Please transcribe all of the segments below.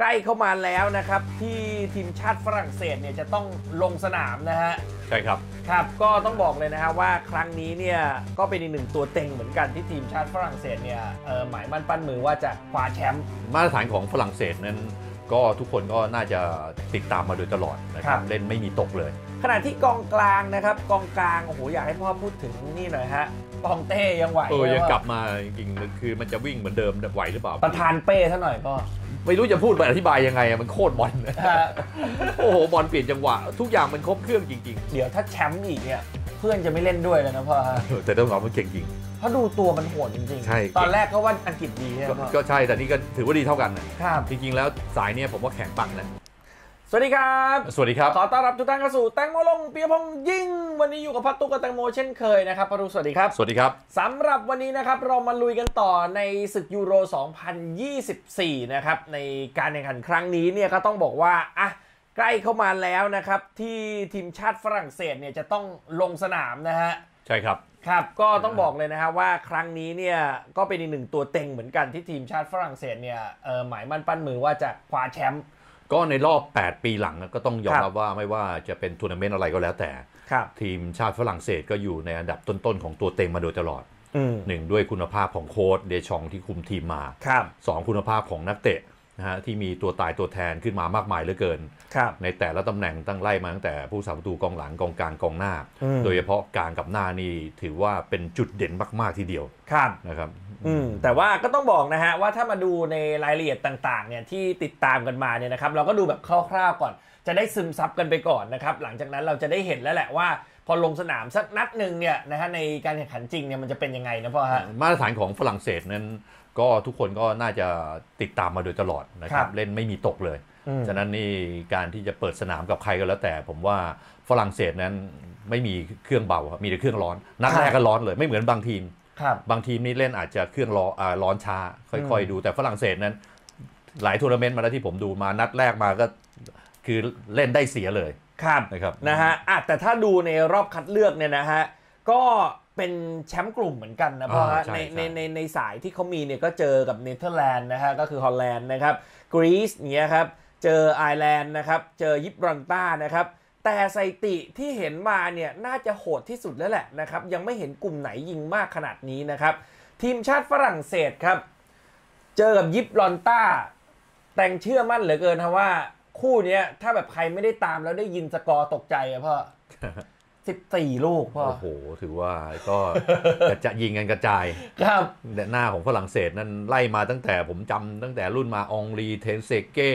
ใกล้เข้ามาแล้วนะครับที่ทีมชาติฝรั่งเศสเนี่ยจะต้องลงสนามนะฮะใช่ครับครับก็ต้องบอกเลยนะฮะว่าครั้งนี้เนี่ยก็เป็นอีกหนึ่งตัวเต็งเหมือนกันที่ทีมชาติฝรั่งเศสเนี่ยหมายมั่นปั้นมือว่าจะคว้าแชมป์มาตรฐานของฝรั่งเศสนั้นก็ทุกคนก็น่าจะติดตามมาโดยตลอดนะครับเล่นไม่มีตกเลยขณะที่กองกลางนะครับกองกลางโอ้โหอยากให้พ่อพูดถึงนี่หน่อยฮะปองเต้ยังไหวยังกลับมาจริงๆคือมันจะวิ่งเหมือนเดิมไหวหรือเปล่าประธานเป้ซะหน่อยก็ไม่รู้จะพูดไปอธิบายยังไงมันโคตรบอลโอ้โหบอลเปลี่ยนจังหวะทุกอย่างมันครบเครื่องจริงๆเดี๋ยวถ้าแชมป์อีกเนี่ยเพื่อนจะไม่เล่นด้วยเลยนะพ่อแต่ต้องบอกว่าเก่งจริงเพราะดูตัวมันโหดจริงๆตอนแรกก็ว่าอังกฤษดีก็ใช่แต่นี่ก็ถือว่าดีเท่ากันนะครับจริงๆแล้วสายเนี่ยผมว่าแข่งปังนะสวัสดีครับสวัสดีครับขอต้อนรับทุกท่านเข้าสู่แตงโมลงเปียพงยิ่งวันนี้อยู่กับพัตตุกับแตงโมเช่นเคยนะครับปารุสวัสดีครับสวัสดีครับสำหรับวันนี้นะครับเรามาลุยกันต่อในศึกยูโร2024นะครับในการแข่งขันครั้งนี้เนี่ยก็ต้องบอกว่าอ่ะใกล้เข้ามาแล้วนะครับที่ทีมชาติฝรั่งเศสเนี่ยจะต้องลงสนามนะฮะใช่ครับครับก็ต้องบอกเลยนะครับว่าครั้งนี้เนี่ยก็เป็นอีกหนึ่งตัวเต็งเหมือนกันที่ทีมชาติฝรั่งเศสเนี่ยหมายมั่นปั้นมือว่าจะคว้าแชมป์ก็ในรอบ8ปีหลังก็ต้องยอมรับว่าไม่ว่าจะเป็นทัวร์นาเมนต์อะไรก็แล้วแต่ทีมชาติฝรั่งเศสก็อยู่ในอันดับต้นๆของตัวเต็งมาโดยตลอดหนึ่งด้วยคุณภาพของโค้ชเดชองที่คุมทีมมาสองคุณภาพของนักเตะนะฮะที่มีตัวตายตัวแทนขึ้นมามากมายเหลือเกินในแต่ละตำแหน่งตั้งไล่มาตั้งแต่ผู้สาประตูกองหลังกองกลางกองหน้าโดยเฉพาะกลางกับหน้านี่ถือว่าเป็นจุดเด่นมากๆทีเดียวนะครับแต่ว่าก็ต้องบอกนะฮะว่าถ้ามาดูในรายละเอียดต่างๆเนี่ยที่ติดตามกันมาเนี่ยนะครับเราก็ดูแบบคร่าวๆก่อนจะได้ซึมซับกันไปก่อนนะครับหลังจากนั้นเราจะได้เห็นแล้วแหละว่าพอลงสนามสักนัดหนึ่งเนี่ยนะฮะในการแข่งขันจริงเนี่ยมันจะเป็นยังไงนะพ่อฮะมาตรฐานของฝรั่งเศสนั้นก็ทุกคนก็น่าจะติดตามมาโดยตลอดนะครับเล่นไม่มีตกเลยฉะนั้นนี่การที่จะเปิดสนามกับใครก็แล้วแต่ผมว่าฝรั่งเศสนั้นไม่มีเครื่องเบามีแต่เครื่องร้อนนัดแรกก็ร้อนเลยไม่เหมือนบางทีมนี่เล่นอาจจะเครื่องร้อนช้าค่อยๆดูแต่ฝรั่งเศสนั้นหลายทัวร์นาเมนต์มาแล้วที่ผมดูมานัดแรกมาก็คือเล่นได้เสียเลยครับนะครับนะฮะแต่ถ้าดูในรอบคัดเลือกเนี่ยนะฮะก็เป็นแชมป์กลุ่มเหมือนกันนะเพราะในสายที่เขามีเนี่ยก็เจอกับเนเธอร์แลนด์นะฮะก็คือฮอลแลนด์นะครับกรีซอย่างเงี้ยครับเจอไอร์แลนด์นะครับเจอยิบรัลตาร์นะครับแต่สถิติที่เห็นมาเนี่ยน่าจะโหดที่สุดแล้วแหละนะครับยังไม่เห็นกลุ่มไหนยิงมากขนาดนี้นะครับทีมชาติฝรั่งเศสครับเจอกับยิบรัลตาร์แต่งเชื่อมั่นเหลือเกินนะว่าคู่นี้ถ้าแบบใครไม่ได้ตามแล้วได้ยินสกอร์ตกใจอะพ่อ14 ลูกพ่อโอ้โหถือว่าก็จะยิงกันกระจายครับแต่หน้าของฝรั่งเศสนั้นไล่มาตั้งแต่ผมจำตั้งแต่รุ่นมาองรีเทนเซเก้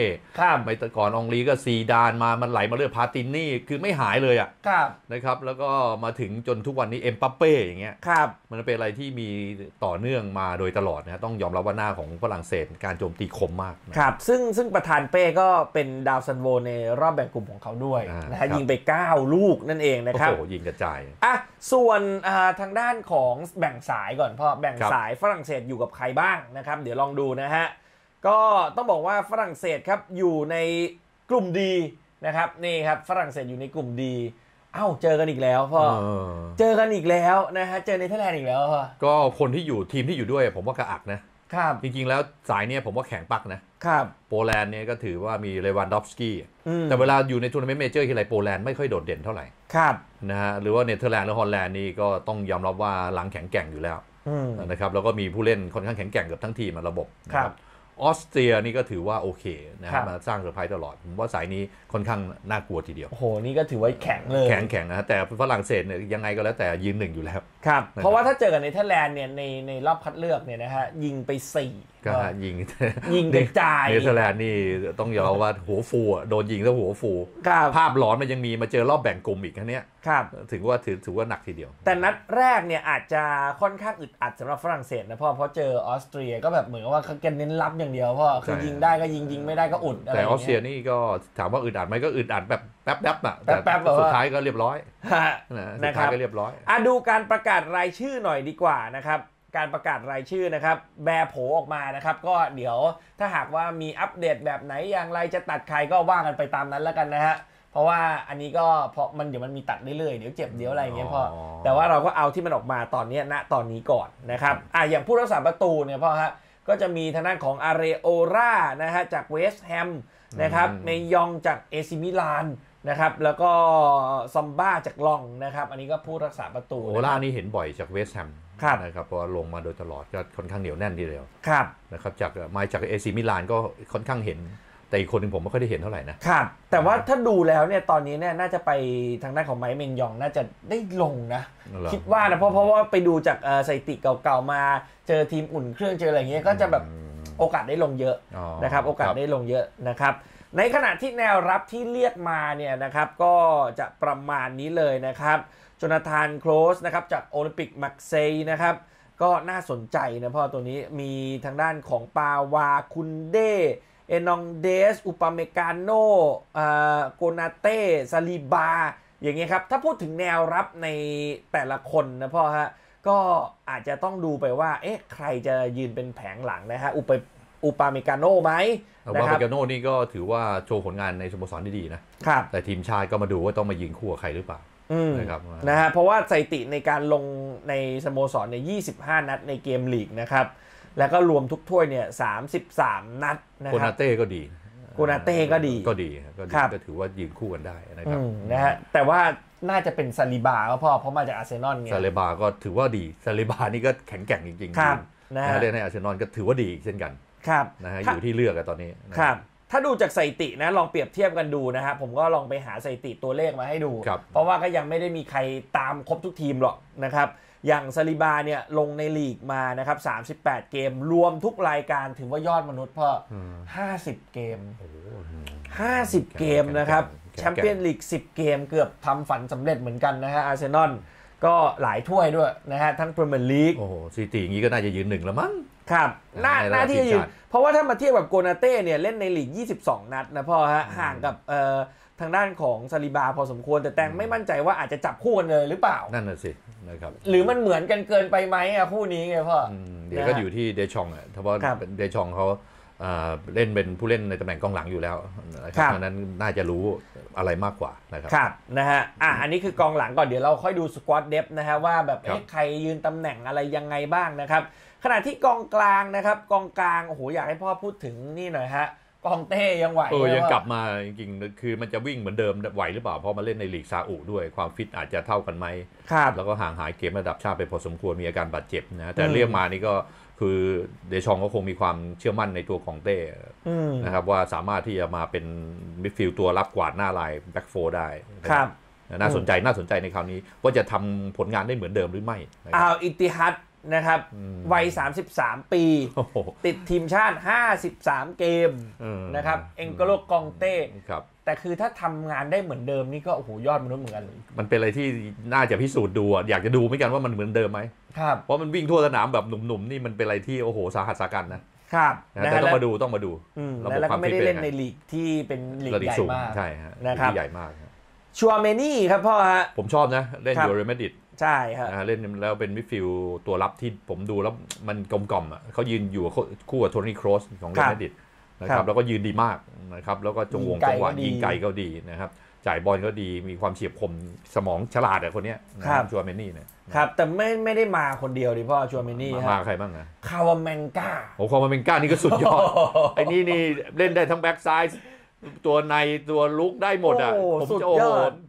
ไปแต่ก่อนองรีก็ซีดานมันไหลมาเรื่อยพาตินนี่คือไม่หายเลยอ่ะนะครับแล้วก็มาถึงจนทุกวันนี้เอ็มบัปเป้อย่างเงี้ยมันเป็นอะไรที่มีต่อเนื่องมาโดยตลอดนะต้องยอมรับว่าหน้าของฝรั่งเศสการโจมตีคมมากครับซึ่งประธานเป้ก็เป็นดาวซันโวในรอบแบ่งกลุ่มของเขาด้วยนะฮะยิงไป9 ลูกนั่นเองนะครับยิงกระจายส่วนทางด้านของแบ่งสายก่อนพ่อแบ่งสายฝรั่งเศสอยู่กับใครบ้างนะครับเดี๋ยวลองดูนะฮะก็ต้องบอกว่าฝรั่งเศสครับอยู่ในกลุ่มดีนะครับนี่ครับฝรั่งเศสอยู่ในกลุ่มดีเจอกันอีกแล้วพ่อเจอกันอีกแล้วนะฮะเจอเนเธอร์แลนด์อีกแล้วพ่อก็คนที่อยู่ทีมที่อยู่ด้วยผมว่ากระอักนะครับจริงๆแล้วสายเนี่ยผมว่าแข็งปักนะครับโปแลนด์เนี่ยก็ถือว่ามีเลวานดอฟสกี้แต่เวลาอยู่ในทัวร์นาเมนต์เมเจอร์ที่ไรโปแลนด์ไม่ค่อยโดดเด่นเท่าไหร่ครับนะฮะหรือว่าเนเธอร์แลนด์หรือฮอลแลนด์นี่ก็ต้องยอมรับว่าหลังแข็งแกร่งอยู่แล้วนะครับแล้วก็มีผู้เล่นค่อนข้างแข็งแกร่งกับทั้งทีมระบบครับออสเตรียนี่ก็ถือว่าโอเคนะฮะมาสร้างเซอร์ไพรส์ตลอดผมว่าสายนี้ค่อนข้างน่ากลัวทีเดียวโอ้โหนี่ก็ถือว่าแข็งเลยแข็งนะแต่ฝรั่งเศสเนี่ยยังไงก็แล้วแต่ยืนหนึ่งอยู่แล้วครับเพราะว่าถ้าเจอกับเนเธอร์แลนด์เนี่ยในรอบคัดเลือกเนี่ยนะฮะยิงไป4ก็ยิงกระจายเนเธอร์แลนด์นี่ต้องยอมรับว่าหัวฟูโดนยิงแล้วหัวฟูภาพหลอนมันยังมีมาเจอรอบแบ่งกลุ่มอีกนะเนี่ยครับถือว่าหนักทีเดียวแต่นัดแรกเนี่ยอาจจะค่อนข้างอึดอัดสำหรับฝรั่งเศสนะเพราะเจอออสเตรียก็แบบเหมือนว่าเขาเน้นรับอย่างเดียวพ่อคือยิงได้ก็ยิงไม่ได้ก็อุดแต่ออสเตรียนี่ก็ถามว่าอึดอัดไหมก็อึดอัดแบบแป๊บๆน่ะแต่สุดท้ายก็เรียบร้อยสุดท้ายก็เรียบร้อยดูการประกาศรายชื่อหน่อยดีกว่านะครับการประกาศรายชื่อนะครับแบโผออกมานะครับก็เดี๋ยวถ้าหากว่ามีอัปเดตแบบไหนอย่างไรจะตัดใครก็ว่ากันไปตามนั้นแล้วกันนะฮะเพราะว่าอันนี้ก็เพราะมันเดี๋ยวมันมีตัดเรื่อยๆเดี๋ยวเจ็บเดี๋ยวอะไรอย่างเงี้ยพ่อแต่ว่าเราก็เอาที่มันออกมาตอนนี้ณตอนนี้ก่อนนะครับอย่างผู้รักษาประตูเนี่ยพ่อฮะ ก็จะมีทางด้านของอาเรโอร่านะฮะจากเวสต์แฮมนะครับเมยองจากเอซิมิลานนะครับแล้วก็ซอมบ้าจากลองนะครับอันนี้ก็ผู้รักษาประตูโอร่านี่เห็นบ่อยจากเวสต์แฮมนะครับเพราะลงมาโดยตลอดก็ค่อนข้างเหนียวแน่นทีเดียวนะครับจากมาจากเอซิมิลานก็ค่อนข้างเห็นแต่อีกคนหนึ่งผมไม่ค่อยได้เห็นเท่าไหร่นะครับแต่ว่าถ้าดูแล้วเนี่ยตอนนี้เนี่ยน่าจะไปทางด้านของไมค์เมนยองน่าจะได้ลงนะคิดว่านะเพราะว่าไปดูจากสถิติเก่าๆมาเจอทีมอุ่นเครื่องเจออะไรเงี้ยก็จะแบบโอกาสได้ลงเยอะนะครับโอกาสได้ลงเยอะนะครับในขณะที่แนวรับที่เรียกมาเนี่ยนะครับก็จะประมาณนี้เลยนะครับโจนาธานโคลสนะครับจากโอลิมปิกมักเซย์นะครับก็น่าสนใจนะเพราะตัวนี้มีทางด้านของปาวาคุนเดเอนองเดสอุปาเมกาโนโกนาเต้ซาลิบาอย่างเงี้ยครับถ้าพูดถึงแนวรับในแต่ละคนนะพ่อฮะก็อาจจะต้องดูไปว่าเอ๊ะใครจะยืนเป็นแผงหลังนะฮะอุปาเมกาโนไหมอุปาเมกาโนนี่ก็ถือว่าโชว์ผลงานในสโมสรดีๆนะแต่ทีมชาติก็มาดูว่าต้องมายิงคู่กับใครหรือเปล่านะครับนะฮะเพราะว่าสถิติในการลงในสโมสรใน25นัดในเกมลีกนะครับแล้วก็รวมทุกถ้วยเนี่ย33นัดนะครับโกนาเต้ก็ดีก็ถือว่ายืนคู่กันได้นะครับนะฮะแต่ว่าน่าจะเป็นซาลิบาก็พอเพราะมาจากอาร์เซนอลไงซาลิบาก็ถือว่าดีซาลิบานี่ก็แข็งแกร่งจริงๆครับนะฮะเล่นในอาร์เซนอลก็ถือว่าดีเช่นกันครับนะฮะอยู่ที่เลือกกันตอนนี้ครับถ้าดูจากสถิตินะลองเปรียบเทียบกันดูนะครับผมก็ลองไปหาสถิติตัวเลขมาให้ดูเพราะว่าก็ยังไม่ได้มีใครตามครบทุกทีมหรอกนะครับอย่างซาลิบาเนี่ยลงในลีกมานะครับ38เกมรวมทุกรายการถือว่ายอดมนุษย์พ่อ50เกม50เกมนะครับแชมเปี้ยนลีก10เกมเกือบทำฝันสำเร็จเหมือนกันนะฮะอาร์เซนอลก็หลายถ้วยด้วยนะฮะทั้งพรีเมียร์ลีกโอ้โหสถิติอย่างนี้ก็น่าจะยืนหนึ่งแล้วมั้งครับน่าที่จะยืนเพราะว่าถ้ามาเทียบกับโกนาเต้เนี่ยเล่นในลีก22นัดนะพ่อฮะห่างกับทางด้านของซาลิบาพอสมควรแต่แตงไม่มั่นใจว่าอาจจะจับคู่กันเลยหรือเปล่านั่นน่ะสินะครับหรือมันเหมือนกันเกินไปไหมอ่ะคู่นี้ไงพ่อเดี๋ยวก็อยู่ที่เดชองอ่ะเพราะว่าเดชองเขาเล่นเป็นผู้เล่นในตำแหน่งกองหลังอยู่แล้วนะครับดังนั้นน่าจะรู้อะไรมากกว่านะครับครับนะฮะอันนี้คือกองหลังก่อนเดี๋ยวเราค่อยดูสกอตเดฟนะฮะว่าแบบใครยืนตำแหน่งอะไรยังไงบ้างนะครับขณะที่กองกลางนะครับกองกลางโอ้โหอยากให้พ่อพูดถึงนี่หน่อยฮะกองเต้ยังไหวยังกลับมาจริงๆคือมันจะวิ่งเหมือนเดิมไหวหรือเปล่าเพราะมาเล่นในลีกซาอุด้วยความฟิตอาจจะเท่ากันไหมแล้วก็ห่างหายเกมระดับชาติไปพอสมควรมีอาการบาดเจ็บนะแต่เรียกมานี่ก็คือเดชองก็คงมีความเชื่อมั่นในตัวของเต้นะครับว่าสามารถที่จะมาเป็นมิดฟิลด์ตัวรับกวาดหน้าลายแบ็คโฟร์ได้น่าสนใจในคราวนี้ว่าจะทำผลงานได้เหมือนเดิมหรือไม่อิตติฮัดนะครับวัย33ปีติดทีมชาติ53เกมนะครับเอ็งโกโลกองเต้แต่คือถ้าทำงานได้เหมือนเดิมนี่ก็โอ้โหยอดมนุษย์เหมือนกันมันเป็นอะไรที่น่าจะพิสูจน์ดูอยากจะดูเหมือนกันว่ามันเหมือนเดิมไหมเพราะมันวิ่งทั่วสนามแบบหนุ่มๆนี่มันเป็นอะไรที่โอ้โหสาหัสสากันนะแต่ต้องมาดูแล้วก็ไม่ได้เล่นในลีกที่เป็นลีกใหญ่มากใช่ฮะนะครับใหญ่มากชัวเมนี่ครับพ่อฮะผมชอบนะเล่นยูเรเมดิตใช่ครับเล่นแล้วเป็นมิดฟิลด์ตัวรับที่ผมดูแล้วมันกลมกล่อมอ่ะเขายืนอยู่คู่กับโทนี่ครอสของเรอัลมาดริดนะครับแล้วก็ยืนดีมากนะครับแล้วก็จังหวะยิงไกลก็ดีนะครับจ่ายบอลก็ดีมีความเฉียบคมสมองฉลาดอ่ะคนนี้ชัวเมนี่เนี่ยครับแต่ไม่ได้มาคนเดียวดิพ่อชัวเมนี่มาใครบ้างนะคาวาเมนกาโอ้คาวาเมนกานี่ก็สุดยอดไอ้นี่เล่นได้ทั้งแบ็กซ้ายตัวในตัวลุกได้หมดอ่ะ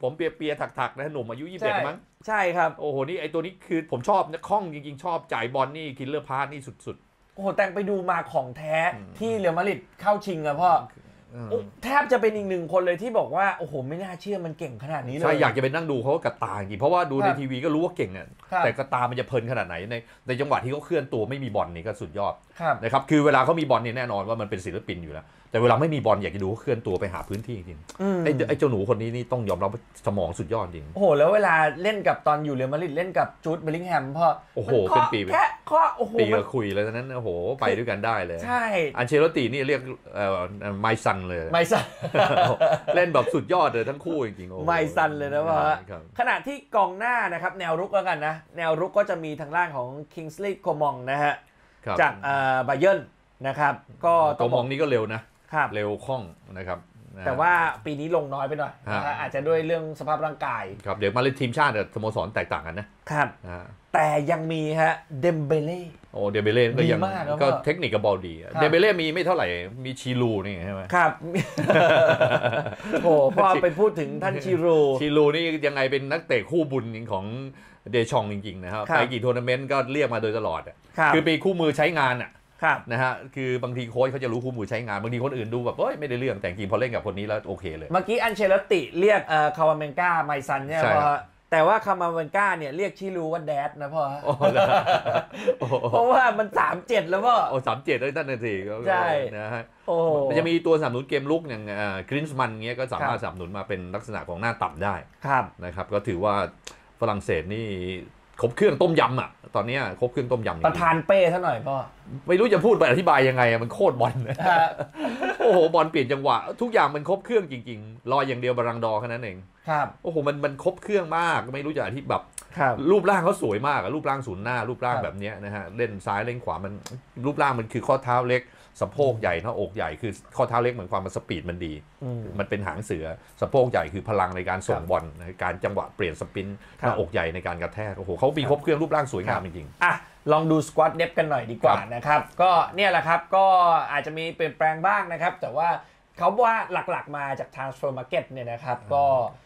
ผมเปียถักๆนะหนุ่มอายุ21มั้งใช่ครับโอ้โหนี่ไอตัวนี้คือผมชอบนะคล่องจริงๆชอบจ่ายบอลนี่คิลเลอร์พาสนี่สุดๆโอ้โหแต่งไปดูมาของแท้ที่เรอัลมาดริดเข้าชิงอะพ่อแทบจะเป็นอีกหนึ่งคนเลยที่บอกว่าโอ้โหไม่น่าเชื่อมันเก่งขนาดนี้เลยใช่อยากจะไปนั่งดูเขากับตาจริงเพราะว่าดูในทีวีก็รู้ว่าเก่งเนี่ยแต่กับตามันจะเพลินขนาดไหนในจังหวะที่เขาเคลื่อนตัวไม่มีบอลนี่ก็สุดยอดนะครับคือเวลาเขามีบอลเนี่ยแน่นอนว่ามันเป็นศิลปินอยู่แล้วแต่เวลาไม่มีบอลอยากจะดูเขาเคลื่อนตัวไปหาพื้นที่จริงไอ้เจ้าหนูคนนี้นี่ต้องยอมรับสมองสุดยอดจริงโอ้โหแล้วเวลาเล่นกับตอนอยู่เรอัลมาดริดเล่นกับจูดเบลลิงแฮมพ่อโอ้โหเป็นปีแค่ข้อโอ้โหปีคุยเลยตอนนั้นโอ้โหไปด้วยกันได้เลยใช่อันเชลอตตินี่เรียกไมซันเลยไมซันเล่นแบบสุดยอดเลยทั้งคู่จริงๆไมซันเลยนะว่าขณะที่กองหน้านะครับแนวรุกแล้วกันนะแนวรุกก็จะมีทางล่างของคิงส์ลีย์โคมองนะฮะจากบาเยิร์นนะครับก็โคมองนี่ก็เร็วนะเร็วคล่องนะครับแต่ว่าปีนี้ลงน้อยไปหน่อยอาจจะด้วยเรื่องสภาพร่างกายครับเดี๋ยวมาเล่นทีมชาติสโมสรแตกต่างกันนะครับ แต่ยังมีฮะเดมเบเล่โอ้เดมเบเล่ก็ยังก็เทคนิคกับบอลดีเดมเบเล่มีไม่เท่าไหร่มีชิรูนี่ใช่ไหมครับโอ้พอไปพูดถึงท่านชิรูนี่ยังไงเป็นนักเตะคู่บุญของเดชองจริงๆนะครับไปกี่ทัวร์นาเมนต์ก็เรียกมาโดยตลอดคือเป็นคู่มือใช้งานอ่ะนะฮะคือบางทีโค้ชเขาจะรู้คู่มือใช้งานบางทีคนอื่นดูแบบเอ้ยไม่ได้เรื่องแต่จริงพอเล่นกับคนนี้แล้วโอเคเลยเมื่อกี้อันเชลติเรียกคาวาเมนกาไมซันเนี่ยพอแต่ว่าคามาเวนก้าเนี่ยเรียกชิรูว่าแดดนะพ่อเพราะว่ามัน37แล้วพ่อโอ้37ได้ตั้งแต่ทีก็ใช่นะฮะโอ้จะมีตัวสนับสนุนเกมลุกอย่างกรินส์มันเงี้ยก็สามารถสนับสนุนมาเป็นลักษณะของหน้าต่ำได้ครับนะครับก็ถือว่าฝรั่งเศสนี่ครบเครื่องต้มยำอ่ะตอนนี้ครบเครื่องต้มยำประธานเป้ซะหน่อยพ่อไม่รู้จะพูดไปอธิบายยังไงมันโคตรบอลเลยโอ้โหบอลเปลี่ยนจังหวะทุกอย่างมันครบเครื่องจริงๆรออย่างเดียวบารังดอแค่นั้นเองครับโอ้โหมันครบเครื่องมากไม่รู้จะอธิบายแบบรูปร่างเขาสวยมากรูปร่างศูนย์หน้ารูปร่างแบบนี้นะฮะเล่นซ้ายเล่นขวามันรูปร่างมันคือข้อเท้าเล็กสะโพกใหญ่หน้าอกใหญ่คือข้อเท้าเล็กเหมือนความมันสปีดมันดีมันเป็นหางเสือสะโพกใหญ่คือพลังในการส่งบอลการจังหวะเปลี่ยนสปินหน้าอกใหญ่ในการกระแทกโอ้โหเขามีครบเครื่องรูปร่างสวยงามจริงๆอ่ะลองดูสควอตเดฟกันหน่อยดีกว่านะครับก็เนี่ยแหละครับก็อาจจะมีเปลี่ยนแปลงบ้างนะครับแต่ว่าเขาบอกว่าหลักๆมาจาก transfer market เนี่ยนะครับ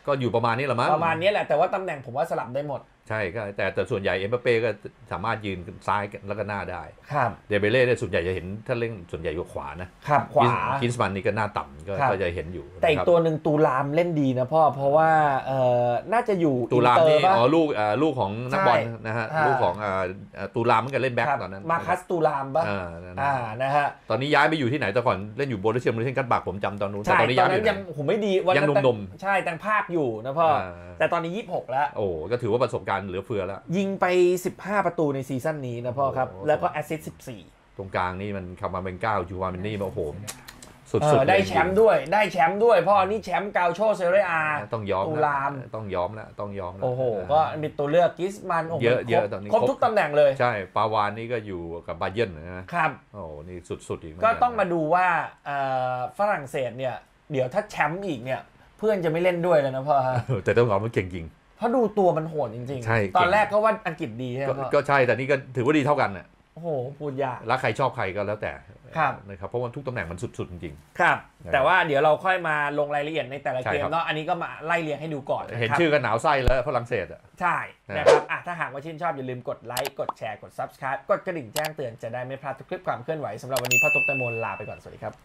ก็อยู่ประมาณนี้แหละมั้งประมาณนี้แหละแต่ว่าตำแหน่งผมว่าสลับได้หมดใช่ก็แต่ส่วนใหญ่เอ็มบัปเป้ก็สามารถยืนซ้ายแล้วก็หน้าได้ครับเดเบเล่ส่วนใหญ่จะเห็นถ้าเล่นส่วนใหญ่อยู่ขวานะครับขวากินส์มันนี่ก็หน้าต่ำก็จะเห็นอยู่แต่อีกตัวหนึ่งตูลามเล่นดีนะพ่อเพราะว่าน่าจะอยู่ตูลามนี่อ๋อลูกของนักบอลนะฮะลูกของตูลามมันก็เล่นแบ็คตอนนั้นมาคัสตูลามป่ะนะฮะตอนนี้ย้ายไปอยู่ที่ไหนแต่ก่อนเล่นอยู่โบรุสเซียมอร์เทนกัตบักผมจำตอนนู้นแต่ตอนนี้ยังผมไม่ดีวันนั้นใช่แต่งภาคอยู่นะพ่อแต่ตอนนี้26แล้วโอ้ก็ถือว่าประสบการณ์เหลือเฟือแล้วยิงไป15ประตูในซีซั่นนี้นะพ่อครับแล้วก็แอสซิสต์14ตรงกลางนี่มันคามาเมนก้าจูวาเมนนี่โอ้โหสุดๆได้แชมป์ด้วยพ่อนี่แชมป์กาโชเซเรียอาต้องยอมตูลามต้องยอมนะโอ้โหก็มีตัวเลือกกิสมันเยอะๆตอนนี้ครบทุกตำแหน่งเลยใช่ปาวานนี่ก็อยู่กับบาเยิร์นนะครับโอ้โหนี่สุดๆอีกก็ต้องมาดูว่าฝรั่งเศสเนี่ยเดี๋ยวถ้าแชมป์อีกเนี่ยเพื่อนจะไม่เล่นด้วยแล้วนะพ่อแต่ต้องยอมมันเก่งจริงเพราะดูตัวมันโหดจริงๆตอนแรกก็ว่าอังกฤษดีใช่ไหมก็ใช่แต่นี่ก็ถือว่าดีเท่ากันน่ะโอ้โหพูดยากแล้วใครชอบใครก็แล้วแต่นะครับเพราะว่าทุกตำแหน่งมันสุดๆจริงๆครับแต่ว่าเดี๋ยวเราค่อยมาลงรายละเอียดในแต่ละเกมเนาะอันนี้ก็มาไล่เรียงให้ดูก่อนเห็นชื่อกันหนาวไส้แล้วฝรั่งเศสอ่ะใช่นะครับถ้าหากว่าชื่นชอบอย่าลืมกดไลค์กดแชร์กด Subscribe กดกระดิ่งแจ้งเตือนจะได้ไม่พลาดทุกคลิปความเคลื่อนไหวสำหรับวันนี้พ่อตุ๊กตะมนลาไปก่อนสวัสดีครับ